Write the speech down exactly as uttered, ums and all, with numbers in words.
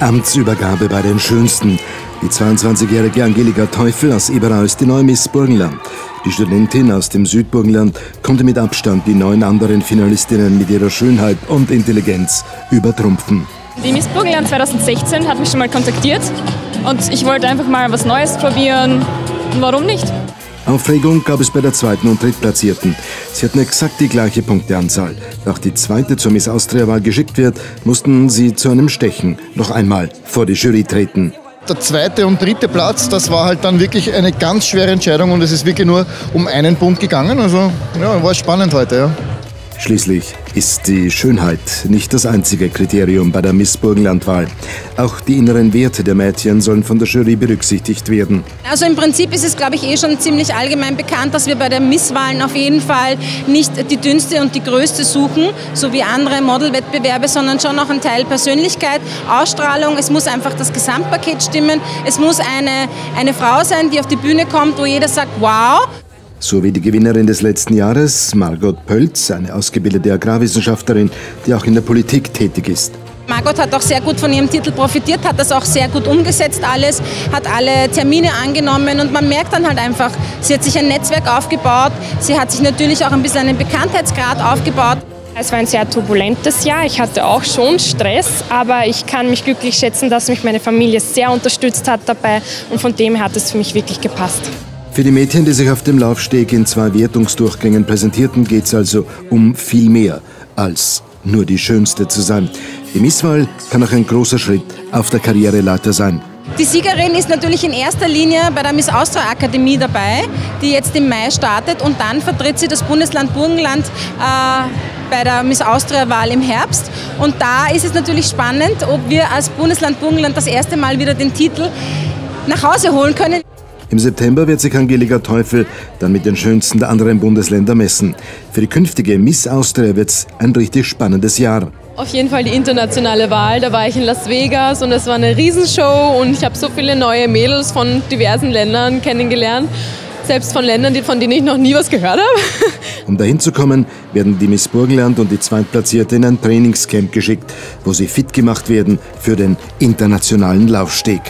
Amtsübergabe bei den Schönsten. Die zweiundzwanzigjährige Angelika Teufel aus Eberau ist die neue Miss Burgenland. Die Studentin aus dem Südburgenland konnte mit Abstand die neun anderen Finalistinnen mit ihrer Schönheit und Intelligenz übertrumpfen. Die Miss Burgenland zweitausendsechzehn hat mich schon mal kontaktiert und ich wollte einfach mal was Neues probieren. Warum nicht? Aufregung gab es bei der zweiten und drittplatzierten. Sie hatten exakt die gleiche Punkteanzahl. Nach die zweite zur Miss Austria-Wahl geschickt wird, mussten sie zu einem Stechen noch einmal vor die Jury treten. Der zweite und dritte Platz, das war halt dann wirklich eine ganz schwere Entscheidung und es ist wirklich nur um einen Punkt gegangen. Also ja, war spannend heute. Ja. Schließlich ist die Schönheit nicht das einzige Kriterium bei der Miss Burgenland-Wahl. Auch die inneren Werte der Mädchen sollen von der Jury berücksichtigt werden. Also im Prinzip ist es, glaube ich, eh schon ziemlich allgemein bekannt, dass wir bei den Misswahlen auf jeden Fall nicht die dünnste und die größte suchen, so wie andere Modelwettbewerbe, sondern schon auch einen Teil Persönlichkeit, Ausstrahlung. Es muss einfach das Gesamtpaket stimmen. Es muss eine, eine Frau sein, die auf die Bühne kommt, wo jeder sagt, wow. So wie die Gewinnerin des letzten Jahres, Margot Pölz, eine ausgebildete Agrarwissenschaftlerin, die auch in der Politik tätig ist. Margot hat auch sehr gut von ihrem Titel profitiert, hat das auch sehr gut umgesetzt alles, hat alle Termine angenommen und man merkt dann halt einfach, sie hat sich ein Netzwerk aufgebaut, sie hat sich natürlich auch ein bisschen einen Bekanntheitsgrad aufgebaut. Es war ein sehr turbulentes Jahr, ich hatte auch schon Stress, aber ich kann mich glücklich schätzen, dass mich meine Familie sehr unterstützt hat dabei und von dem her hat es für mich wirklich gepasst. Für die Mädchen, die sich auf dem Laufsteg in zwei Wertungsdurchgängen präsentierten, geht es also um viel mehr als nur die Schönste zu sein. Die Misswahl kann auch ein großer Schritt auf der Karriereleiter sein. Die Siegerin ist natürlich in erster Linie bei der Miss Austria Akademie dabei, die jetzt im Mai startet und dann vertritt sie das Bundesland Burgenland äh, bei der Miss Austria-Wahl im Herbst. Und da ist es natürlich spannend, ob wir als Bundesland Burgenland das erste Mal wieder den Titel nach Hause holen können. Im September wird sich Angelika Teufel dann mit den Schönsten der anderen Bundesländer messen. Für die künftige Miss Austria wird es ein richtig spannendes Jahr. Auf jeden Fall die internationale Wahl, da war ich in Las Vegas und es war eine Riesenshow und ich habe so viele neue Mädels von diversen Ländern kennengelernt. Selbst von Ländern, von denen ich noch nie was gehört habe. Um dahin zu kommen, werden die Miss Burgenland und die Zweitplatzierte in ein Trainingscamp geschickt, wo sie fit gemacht werden für den internationalen Laufsteg.